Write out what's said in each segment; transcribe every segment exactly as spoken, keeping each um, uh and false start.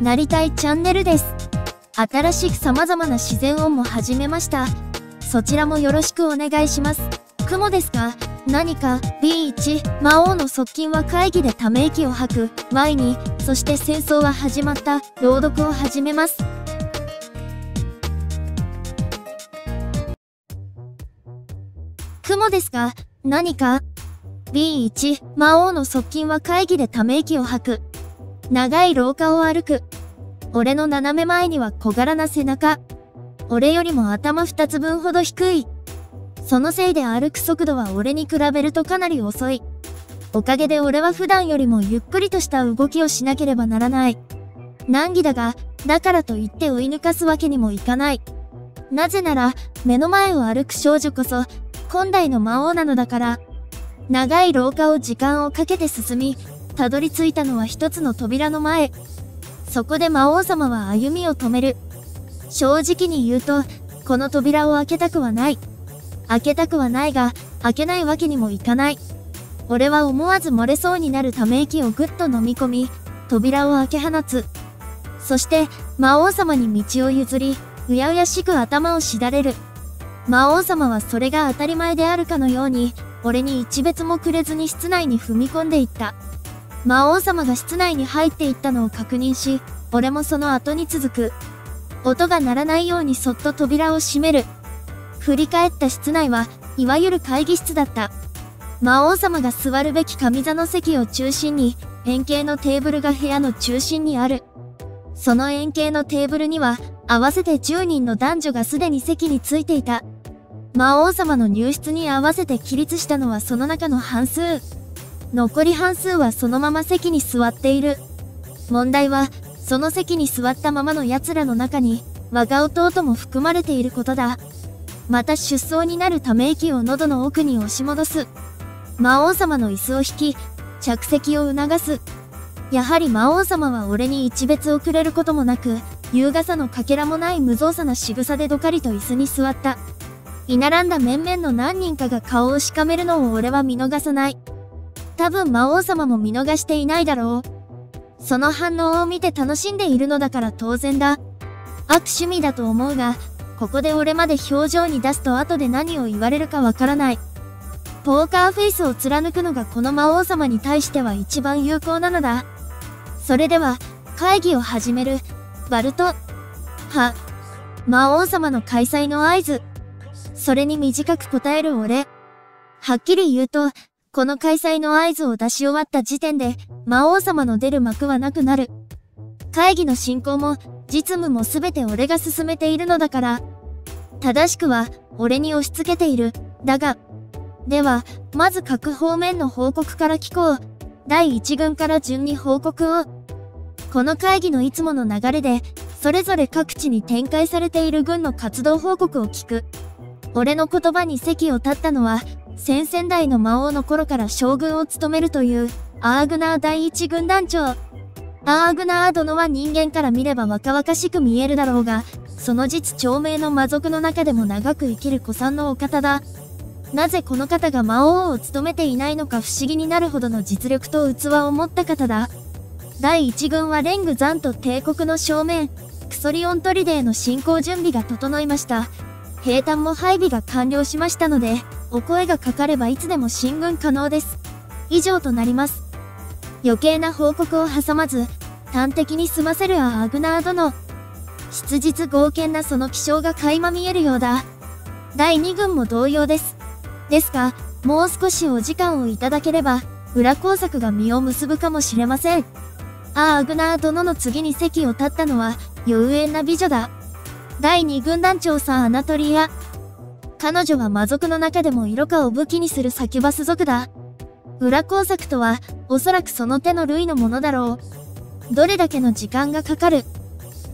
なりたいチャンネルです。新しく様々な自然音も始めました。そちらもよろしくお願いします。雲ですが、何か、ビーワン、魔王の側近は会議でため息を吐く、前に、そして戦争は始まった、朗読を始めます。雲ですが、何か、ビーワン、魔王の側近は会議でため息を吐く。長い廊下を歩く。俺の斜め前には小柄な背中。俺よりも頭二つ分ほど低い。そのせいで歩く速度は俺に比べるとかなり遅い。おかげで俺は普段よりもゆっくりとした動きをしなければならない。難儀だが、だからといって追い抜かすわけにもいかない。なぜなら、目の前を歩く少女こそ、今代の魔王なのだから。長い廊下を時間をかけて進み、たどり着いたのは一つの扉の前。そこで魔王様は歩みを止める。正直に言うと、この扉を開けたくはない。開けたくはないが、開けないわけにもいかない。俺は思わず漏れそうになるため息をぐっと飲み込み、扉を開け放つ。そして、魔王様に道を譲り、うやうやしく頭をしだれる。魔王様はそれが当たり前であるかのように、俺に一別もくれずに室内に踏み込んでいった。魔王様が室内に入っていったのを確認し、俺もその後に続く。音が鳴らないようにそっと扉を閉める。振り返った室内は、いわゆる会議室だった。魔王様が座るべき上座の席を中心に、円形のテーブルが部屋の中心にある。その円形のテーブルには、合わせてじゅうにんの男女がすでに席についていた。魔王様の入室に合わせて起立したのはその中の半数。残り半数はそのまま席に座っている。問題は、その席に座ったままの奴らの中に、我が弟も含まれていることだ。また出走になるため息を喉の奥に押し戻す。魔王様の椅子を引き、着席を促す。やはり魔王様は俺に一別をくれることもなく、優雅さのかけらもない無造作な仕草でどかりと椅子に座った。居並んだ面々の何人かが顔をしかめるのを俺は見逃さない。多分魔王様も見逃していないだろう。その反応を見て楽しんでいるのだから当然だ。悪趣味だと思うが、ここで俺まで表情に出すと後で何を言われるかわからない。ポーカーフェイスを貫くのがこの魔王様に対しては一番有効なのだ。それでは、会議を始める。バルト。は。魔王様の開催の合図。それに短く答える俺。はっきり言うと、この開催の合図を出し終わった時点で、魔王様の出る幕はなくなる。会議の進行も、実務もすべて俺が進めているのだから。正しくは、俺に押し付けている。だが。では、まず各方面の報告から聞こう。第一軍から順に報告を。この会議のいつもの流れで、それぞれ各地に展開されている軍の活動報告を聞く。俺の言葉に席を立ったのは、先々代の魔王の頃から将軍を務めるという、アーグナー第一軍団長。アーグナー殿は人間から見れば若々しく見えるだろうが、その実長命の魔族の中でも長く生きる古参のお方だ。なぜこの方が魔王を務めていないのか不思議になるほどの実力と器を持った方だ。第一軍はレング山と帝国の正面、クソリオン砦への進行準備が整いました。兵站も配備が完了しましたので、お声がかかればいつでも進軍可能です。以上となります。余計な報告を挟まず、端的に済ませるアーグナー殿。質実剛健なその気性が垣間見えるようだ。だいに軍も同様です。ですが、もう少しお時間をいただければ、裏工作が実を結ぶかもしれません。アーグナー殿の次に席を立ったのは、妖艶な美女だ。だいに軍団長さんアナトリア。彼女は魔族の中でも色化を武器にするサキュバス族だ。裏工作とは、おそらくその手の類のものだろう。どれだけの時間がかかる。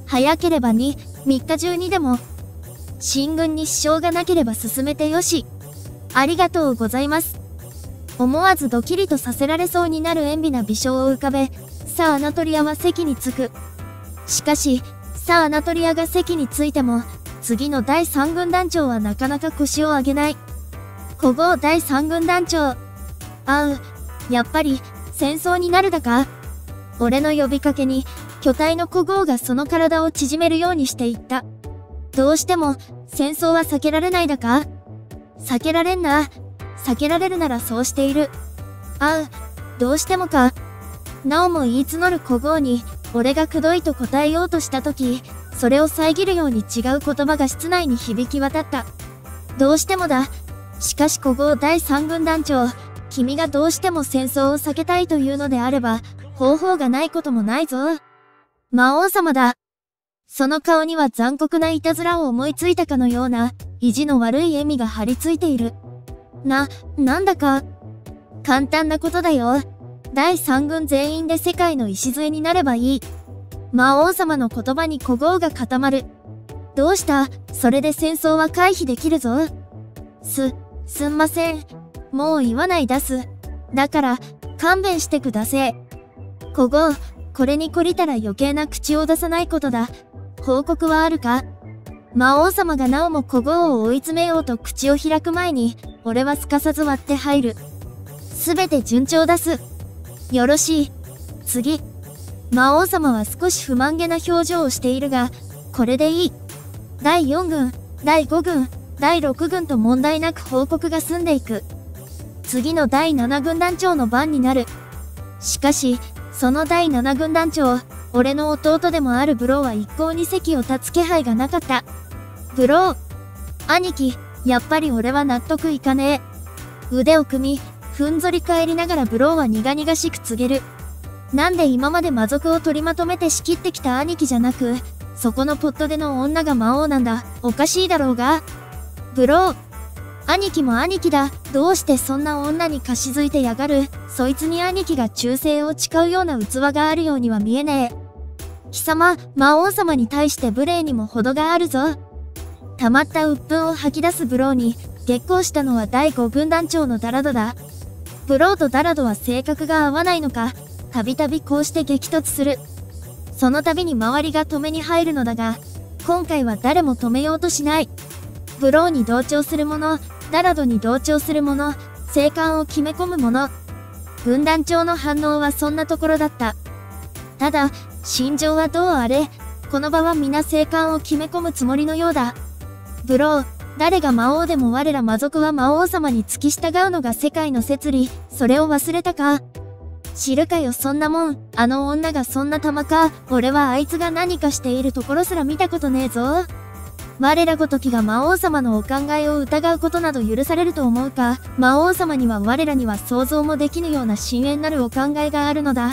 早ければに、みっか中にでも。進軍に支障がなければ進めてよし。ありがとうございます。思わずドキリとさせられそうになる塩美な微笑を浮かべ、さあアナトリアは席に着く。しかし、さあアナトリアが席に着いても、次のだいさん軍団長はなかなか腰を上げない。古豪だいさん軍団長。あう、やっぱり、戦争になるだか？俺の呼びかけに、巨体の小豪がその体を縮めるようにしていった。どうしても、戦争は避けられないだか？避けられんな。避けられるならそうしている。あう、どうしてもか。なおも言い募る小豪に、俺がくどいと答えようとしたとき、それを遮るように違う言葉が室内に響き渡った。どうしてもだ。しかし小豪だいさん軍団長、君がどうしても戦争を避けたいというのであれば、方法がないこともないぞ。魔王様だ。その顔には残酷ないたずらを思いついたかのような、意地の悪い笑みが張り付いている。な、なんだか。簡単なことだよ。だいさん軍全員で世界の礎になればいい。魔王様の言葉に小豪が固まる。どうした？それで戦争は回避できるぞ。す、すんません。もう言わないだす。だから、勘弁してくだせえ。小豪、これに懲りたら余計な口を出さないことだ。報告はあるか？魔王様がなおも小豪を追い詰めようと口を開く前に、俺はすかさず割って入る。すべて順調だす。よろしい。次。魔王様は少し不満げな表情をしているが、これでいい。だいよん軍、だいご軍、だいろく軍と問題なく報告が済んでいく。次のだいなな軍団長の番になる。しかし、そのだいなな軍団長、俺の弟でもあるブローは一向に席を立つ気配がなかった。ブロー。兄貴、やっぱり俺は納得いかねえ。腕を組み、ふんぞり返りながらブローは苦々しく告げる。なんで今まで魔族を取りまとめて仕切ってきた兄貴じゃなく、そこのポットでの女が魔王なんだ。おかしいだろうが。ブロー。兄貴も兄貴だ。どうしてそんな女に貸し付いてやがる。そいつに兄貴が忠誠を誓うような器があるようには見えねえ。貴様、魔王様に対して無礼にも程があるぞ。溜まった鬱憤を吐き出すブローに、激高したのはだいご軍団長のダラドだ。ブローとダラドは性格が合わないのか、たびたびこうして激突する。その度に周りが止めに入るのだが、今回は誰も止めようとしない。ブローに同調する者、ダラドに同調する者、静観を決め込む者。軍団長の反応はそんなところだった。ただ、心情はどうあれ、この場は皆静観を決め込むつもりのようだ。ブロー、誰が魔王でも我ら魔族は魔王様に付き従うのが世界の摂理、それを忘れたか。知るかよそんなもん、あの女がそんな玉か、俺はあいつが何かしているところすら見たことねえぞ。我らごときが魔王様のお考えを疑うことなど許されると思うか。魔王様には我らには想像もできぬような深淵なるお考えがあるのだ。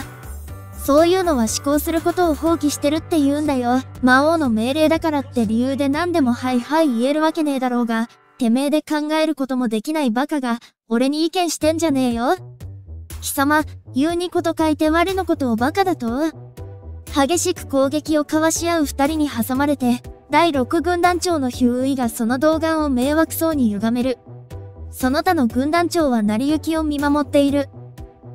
そういうのは思考することを放棄してるって言うんだよ。魔王の命令だからって理由で何でもはいはい言えるわけねえだろうが、てめえで考えることもできないバカが、俺に意見してんじゃねえよ。貴様、言うにこと書いて我のことをバカだと？激しく攻撃を交わし合う二人に挟まれて、だいろく軍団長のヒューイがその動画を迷惑そうに歪める。その他の軍団長は成り行きを見守っている。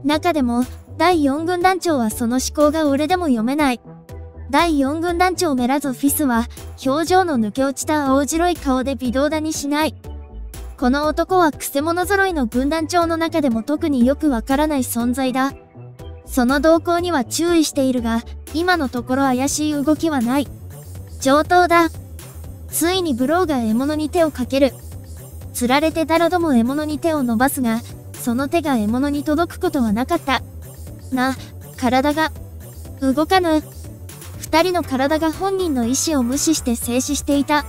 中でも、だいよん軍団長はその思考が俺でも読めない。だいよん軍団長メラゾフィスは、表情の抜け落ちた青白い顔で微動だにしない。この男はクセ者揃いの軍団長の中でも特によくわからない存在だ。その動向には注意しているが、今のところ怪しい動きはない。上等だ。ついにブローが獲物に手をかける。釣られてダラドも獲物に手を伸ばすが、その手が獲物に届くことはなかった。な、体が、動かぬ。二人の体が本人の意思を無視して静止していた。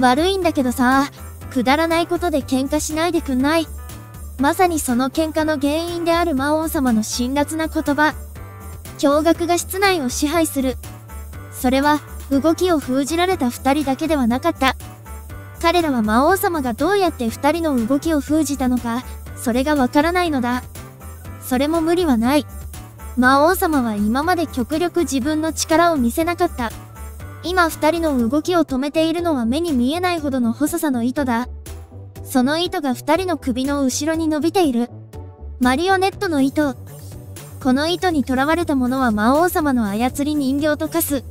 悪いんだけどさ、くだらないことで喧嘩しないでくんない。まさにその喧嘩の原因である魔王様の辛辣な言葉。驚愕が室内を支配する。それは、動きを封じられた二人だけではなかった。彼らは魔王様がどうやって二人の動きを封じたのか、それがわからないのだ。それも無理はない。魔王様は今まで極力自分の力を見せなかった。今二人の動きを止めているのは目に見えないほどの細さの糸だ。その糸が二人の首の後ろに伸びている。マリオネットの糸。この糸に囚われた者は魔王様の操り人形と化す。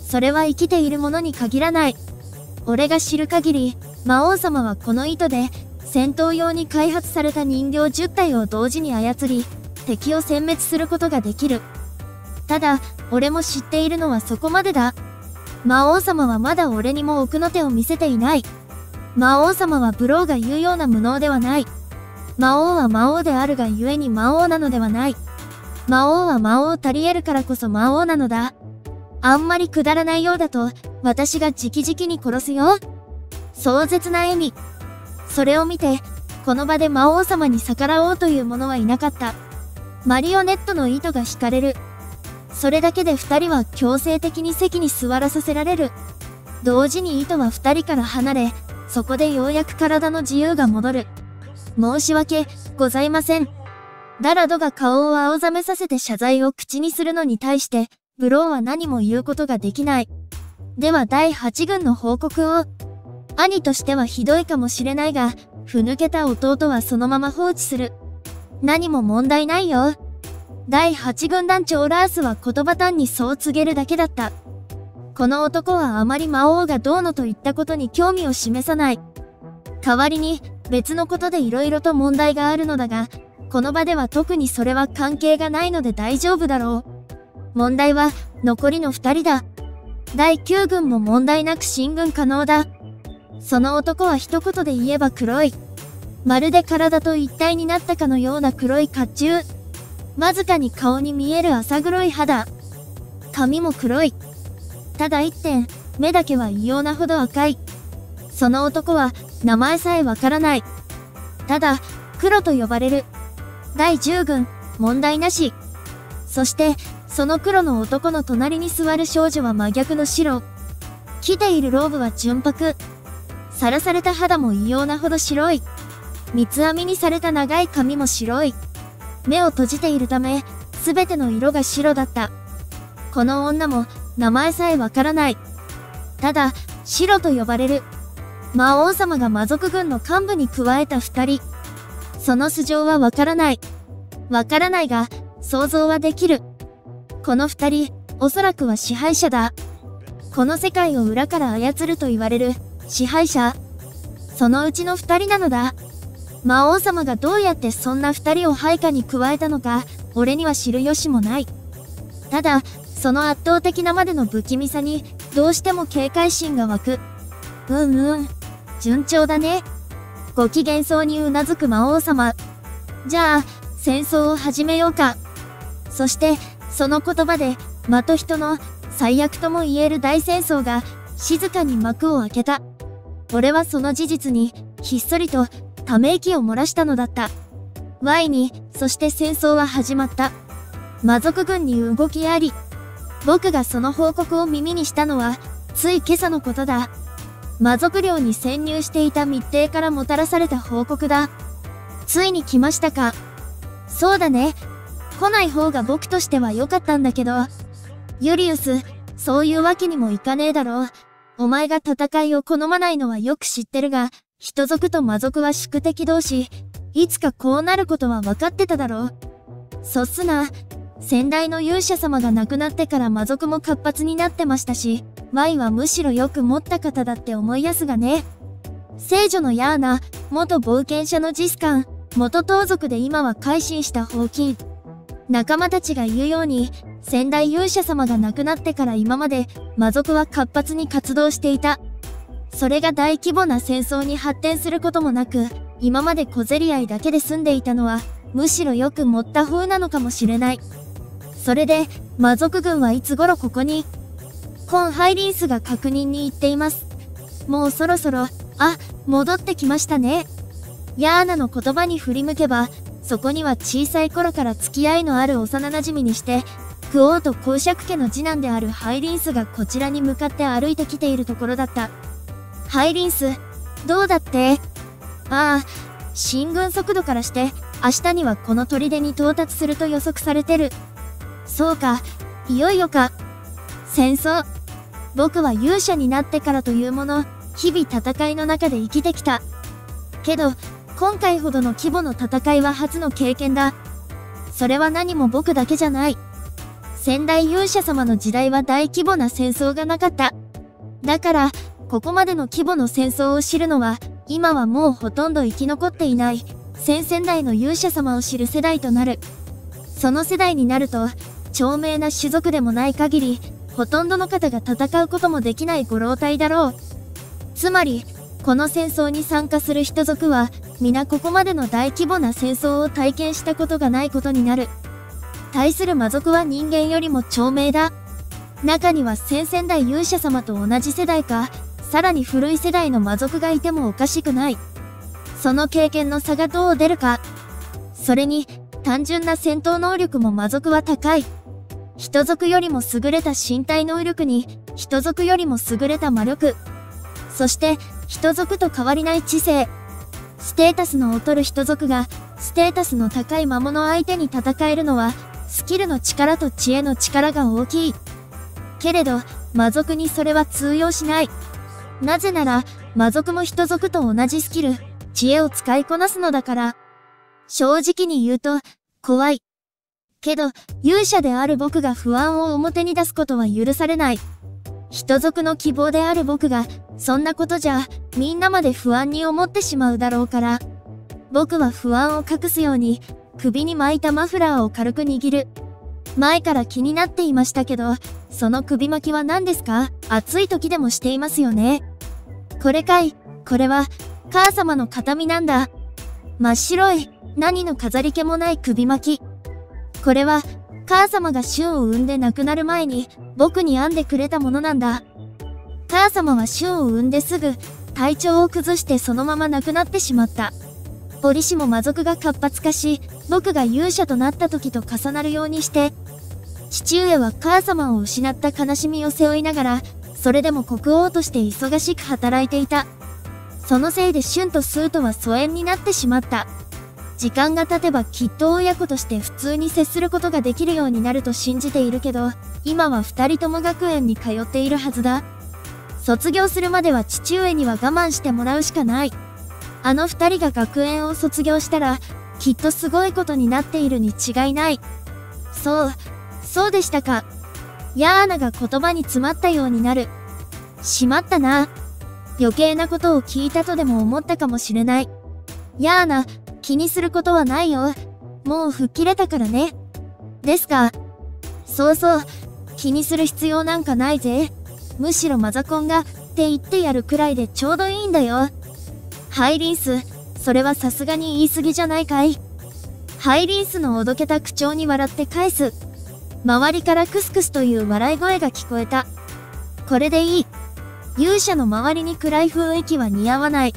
それは生きている者に限らない。俺が知る限り、魔王様はこの糸で、戦闘用に開発された人形じゅったいを同時に操り、敵を殲滅することができる。ただ、俺も知っているのはそこまでだ。魔王様はまだ俺にも奥の手を見せていない。魔王様はブローが言うような無能ではない。魔王は魔王であるがゆえに魔王なのではない。魔王は魔王たり得るからこそ魔王なのだ。あんまりくだらないようだと、私が直々に殺すよ。壮絶な笑み。それを見て、この場で魔王様に逆らおうという者はいなかった。マリオネットの糸が引かれる。それだけで二人は強制的に席に座らさせられる。同時に糸は二人から離れ、そこでようやく体の自由が戻る。申し訳ございません。ダラドが顔を青ざめさせて謝罪を口にするのに対して、ブローは何も言うことができない。ではだいはち軍の報告を。兄としてはひどいかもしれないが、ふぬけた弟はそのまま放置する。何も問題ないよ。だいはち軍団長ラースは言葉単にそう告げるだけだった。この男はあまり魔王がどうのといったことに興味を示さない。代わりに別のことで色々と問題があるのだが、この場では特にそれは関係がないので大丈夫だろう。問題は残りのふたりだ。だいきゅう軍も問題なく進軍可能だ。その男は一言で言えば黒い。まるで体と一体になったかのような黒い甲冑。わずかに顔に見える浅黒い肌。髪も黒い。ただ一点、目だけは異様なほど赤い。その男は名前さえわからない。ただ、黒と呼ばれる。だいじゅう軍、問題なし。そして、その黒の男の隣に座る少女は真逆の白。着ているローブは純白。さらされた肌も異様なほど白い。三つ編みにされた長い髪も白い。目を閉じているため、すべての色が白だった。この女も、名前さえわからない。ただ、白と呼ばれる。魔王様が魔族軍の幹部に加えた二人。その素性はわからない。わからないが、想像はできる。この二人、おそらくは支配者だ。この世界を裏から操ると言われる、支配者。そのうちの二人なのだ。魔王様がどうやってそんな二人を配下に加えたのか、俺には知る由もない。ただ、その圧倒的なまでの不気味さに、どうしても警戒心が湧く。うんうん、順調だね。ご機嫌そうにうなずく魔王様。じゃあ、戦争を始めようか。そして、その言葉で、魔と人の、最悪とも言える大戦争が、静かに幕を開けた。俺はその事実に、ひっそりと、ため息を漏らしたのだった。Y に、そして戦争は始まった。魔族軍に動きあり。僕がその報告を耳にしたのは、つい今朝のことだ。魔族領に潜入していた密偵からもたらされた報告だ。ついに来ましたか。そうだね。来ない方が僕としては良かったんだけど。ユリウス、そういうわけにもいかねえだろう。お前が戦いを好まないのはよく知ってるが、人族と魔族は宿敵同士、いつかこうなることは分かってただろう。そっすな。先代の勇者様が亡くなってから魔族も活発になってましたし、Y はむしろよく持った方だって思いやすがね。聖女のヤーナ、元冒険者のジスカン、元盗賊で今は改心したホーキン。仲間たちが言うように、先代勇者様が亡くなってから今まで魔族は活発に活動していた。それが大規模な戦争に発展することもなく、今まで小競り合いだけで済んでいたのは、むしろよく持った方なのかもしれない。それで、魔族軍はいつ頃ここに。コン・ハイリンスが確認に行っています。もうそろそろ、あ、戻ってきましたね。ヤーナの言葉に振り向けば、そこには小さい頃から付き合いのある幼馴染にして、クオーと公爵家の次男であるハイリンスがこちらに向かって歩いてきているところだった。ハイリンス、どうだって?ああ、進軍速度からして、明日にはこの砦に到達すると予測されてる。そうか、いよいよか。戦争。僕は勇者になってからというもの、日々戦いの中で生きてきた。けど、今回ほどの規模の戦いは初の経験だ。それは何も僕だけじゃない。先代勇者様の時代は大規模な戦争がなかった。だから、ここまでの規模の戦争を知るのは、今はもうほとんど生き残っていない、先々代の勇者様を知る世代となる。その世代になると、長命な種族でもない限り、ほとんどの方が戦うこともできないご老体だろう。つまり、この戦争に参加する人族は、皆ここまでの大規模な戦争を体験したことがないことになる。対する魔族は人間よりも長命だ。中には先々代勇者様と同じ世代か、さらに古い世代の魔族がいてもおかしくない。その経験の差がどう出るか。それに、単純な戦闘能力も魔族は高い。人族よりも優れた身体能力に、人族よりも優れた魔力。そして、人族と変わりない知性。ステータスの劣る人族が、ステータスの高い魔物相手に戦えるのは、スキルの力と知恵の力が大きい。けれど、魔族にそれは通用しない。なぜなら、魔族も人族と同じスキル、知恵を使いこなすのだから。正直に言うと、怖い。けど、勇者である僕が不安を表に出すことは許されない。人族の希望である僕が、そんなことじゃ、みんなまで不安に思ってしまうだろうから。僕は不安を隠すように、首に巻いたマフラーを軽く握る。前から気になっていましたけど、その首巻きは何ですか？暑い時でもしていますよね。これかい、これは、母様の形見なんだ。真っ白い、何の飾り気もない首巻き。これは、母様がシュンを産んで亡くなる前に、僕に編んでくれたものなんだ。母様はシュンを産んですぐ、体調を崩してそのまま亡くなってしまった。折しも魔族が活発化し、僕が勇者となった時と重なるようにして、父上は母様を失った悲しみを背負いながら、それでも国王として忙しく働いていた。そのせいでシュンとスーとは疎遠になってしまった。時間が経てばきっと親子として普通に接することができるようになると信じているけど、今は二人とも学園に通っているはずだ。卒業するまでは父上には我慢してもらうしかない。あの二人が学園を卒業したら、きっとすごいことになっているに違いない。そう、そうでしたか。ヤーナが言葉に詰まったようになる。しまったな。余計なことを聞いたとでも思ったかもしれない。ヤーナ、気にすることはないよ。もう吹っ切れたからね。ですか。そうそう。気にする必要なんかないぜ。むしろマザコンが、って言ってやるくらいでちょうどいいんだよ。ハイリンス、それはさすがに言い過ぎじゃないかい。ハイリンスのおどけた口調に笑って返す。周りからクスクスという笑い声が聞こえた。これでいい。勇者の周りに暗い雰囲気は似合わない。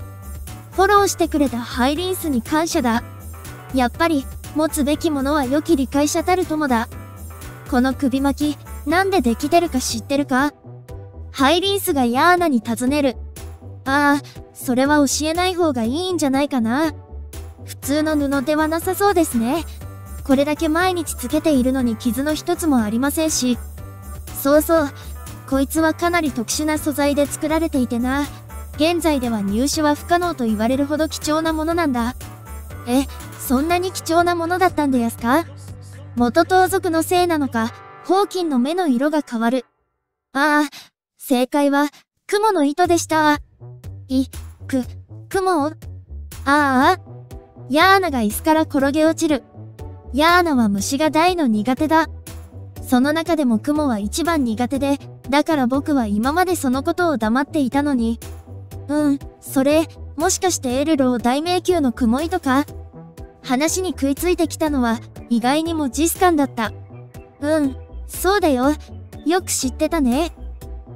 フォローしてくれたハイリンスに感謝だ。やっぱり、持つべきものは良き理解者たる友だ。この首巻き、なんでできてるか知ってるか？ハイリンスがヤーナに尋ねる。ああ、それは教えない方がいいんじゃないかな。普通の布ではなさそうですね。これだけ毎日つけているのに傷の一つもありませんし。そうそう、こいつはかなり特殊な素材で作られていてな。現在では入手は不可能と言われるほど貴重なものなんだ。え、そんなに貴重なものだったんでやすか？元盗賊のせいなのか、ホーキンの目の色が変わる。ああ、正解は、雲の糸でした。い、く、雲を？ああ、ヤーナが椅子から転げ落ちる。ヤーナは虫が大の苦手だ。その中でも雲は一番苦手で、だから僕は今までそのことを黙っていたのに。うん、それ、もしかしてエルロー大迷宮の雲糸か？話に食いついてきたのは、意外にもジスカンだった。うん、そうだよ。よく知ってたね。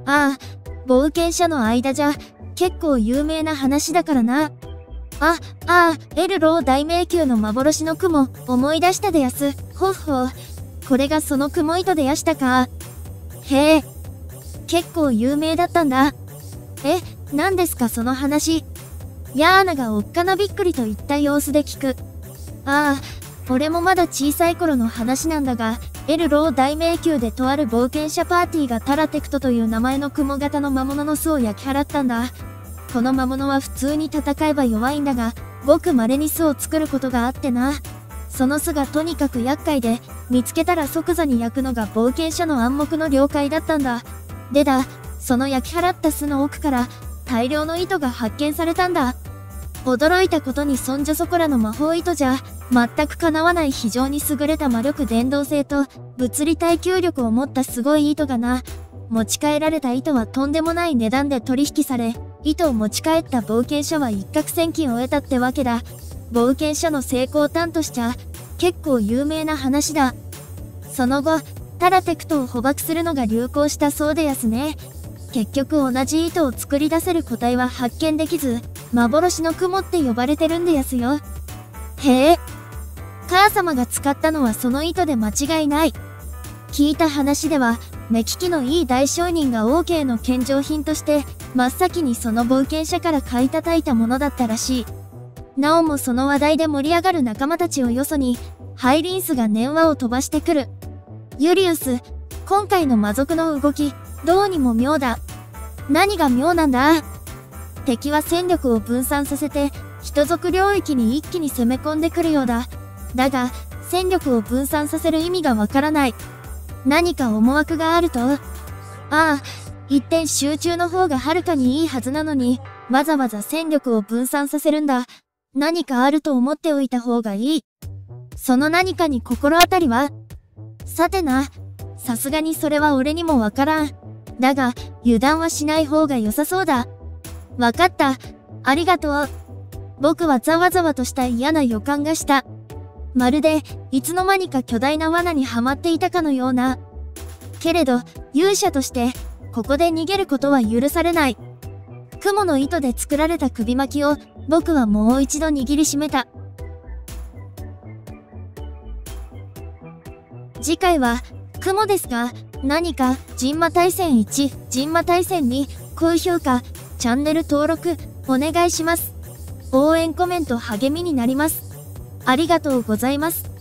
ああ、冒険者の間じゃ、結構有名な話だからな。あ、ああ、エルロー大迷宮の幻の雲、思い出したでやす。ほっほう。これがその雲糸でやしたか。へえ。結構有名だったんだ。え、何ですかその話。ヤーナがおっかなびっくりといった様子で聞く。ああ、俺もまだ小さい頃の話なんだが、エルロー大迷宮でとある冒険者パーティーがタラテクトという名前の雲型の魔物の巣を焼き払ったんだ。この魔物は普通に戦えば弱いんだが、ごく稀に巣を作ることがあってな。その巣がとにかく厄介で、見つけたら即座に焼くのが冒険者の暗黙の了解だったんだ。でだ、その焼き払った巣の奥から、大量の糸が発見されたんだ。驚いたことにそんじょそこらの魔法糸じゃ、全くかなわない非常に優れた魔力伝導性と物理耐久力を持ったすごい糸がな。持ち帰られた糸はとんでもない値段で取引され、糸を持ち帰った冒険者は一攫千金を得たってわけだ。冒険者の成功譚としちゃ結構有名な話だ。その後、タラテクトを捕獲するのが流行したそうでやすね。結局同じ糸を作り出せる個体は発見できず、幻の雲って呼ばれてるんでやすよ。へえ。母様が使ったのはその糸で間違いない。聞いた話では、目利きのいい大商人がオーケーの献上品として、真っ先にその冒険者から買い叩いたものだったらしい。なおもその話題で盛り上がる仲間たちをよそに、ハイリンスが念話を飛ばしてくる。ユリウス、今回の魔族の動き、どうにも妙だ。何が妙なんだ？敵は戦力を分散させて、人族領域に一気に攻め込んでくるようだ。だが、戦力を分散させる意味がわからない。何か思惑があると？ああ、一点集中の方がはるかにいいはずなのに、わざわざ戦力を分散させるんだ。何かあると思っておいた方がいい。その何かに心当たりは？さてな、さすがにそれは俺にもわからん。だが、油断はしない方が良さそうだ。わかった。ありがとう。僕はざわざわとした嫌な予感がした。まるで、いつの間にか巨大な罠にはまっていたかのような。けれど、勇者として、ここで逃げることは許されない。雲の糸で作られた首巻きを、僕はもう一度握りしめた。次回は、雲ですが、何か、神馬大戦いち、神馬大戦に、高評価、チャンネル登録、お願いします。応援コメント励みになります。ありがとうございます。